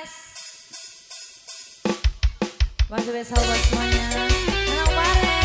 guys. Wajib sahabat semuanya. Menang bareng.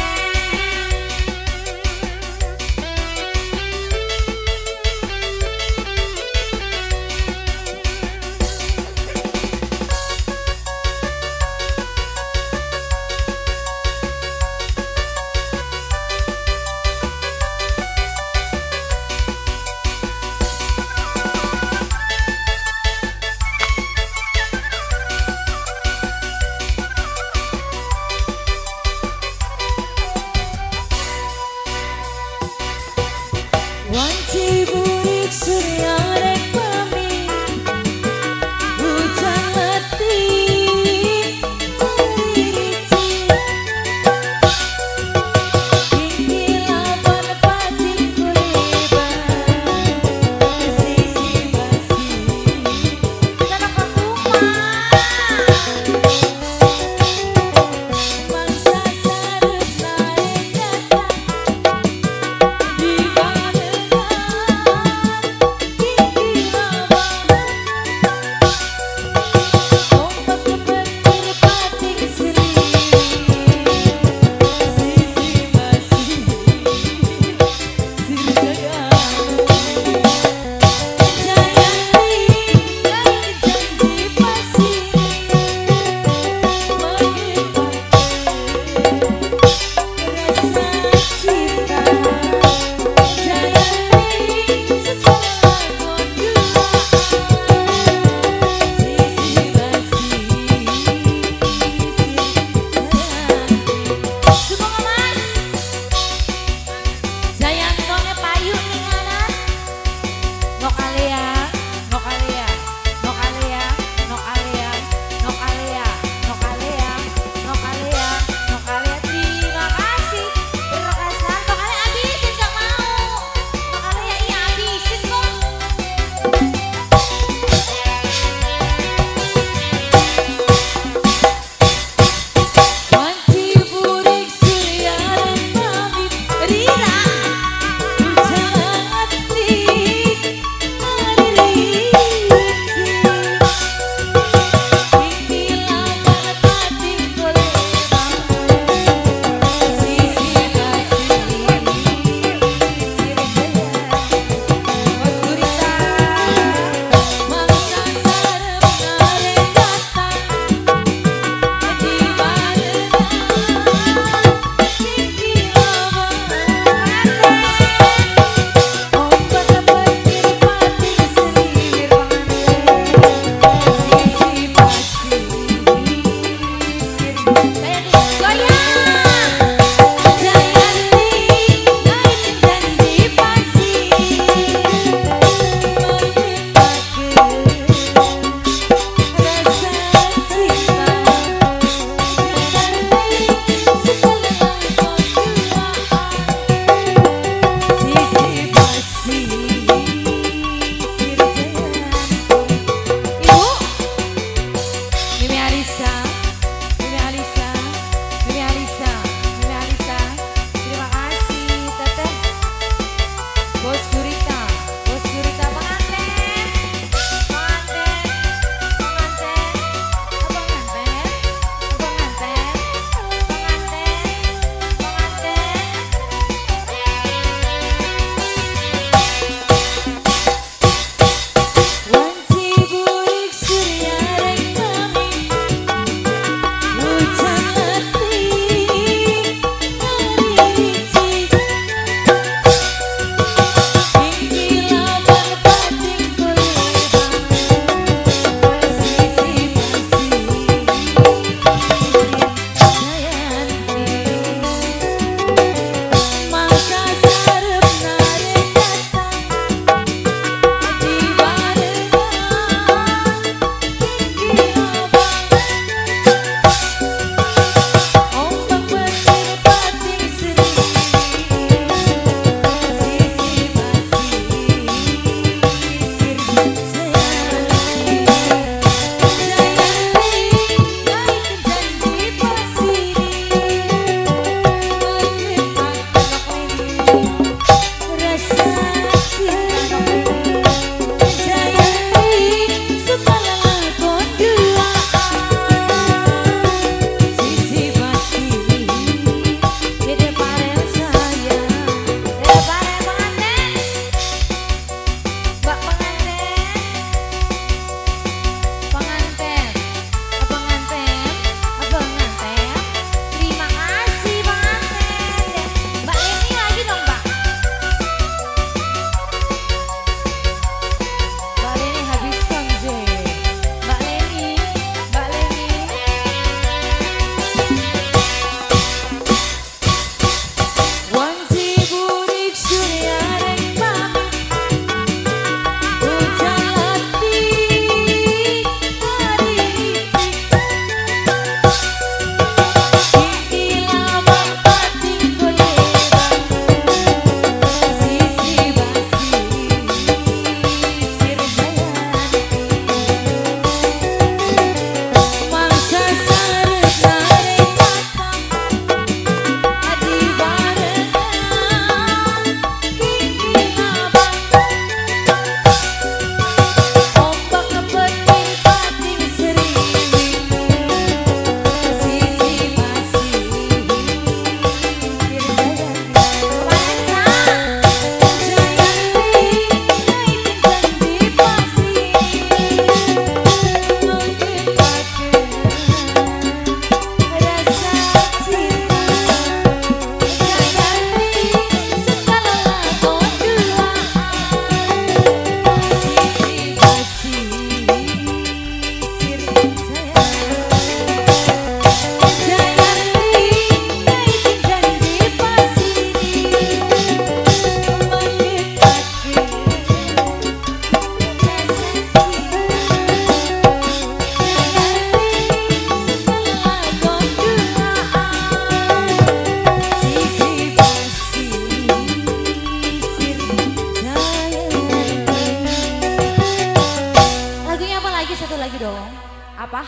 satu lagi dong. Apa?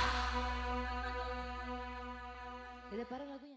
Tidak parah lagunya.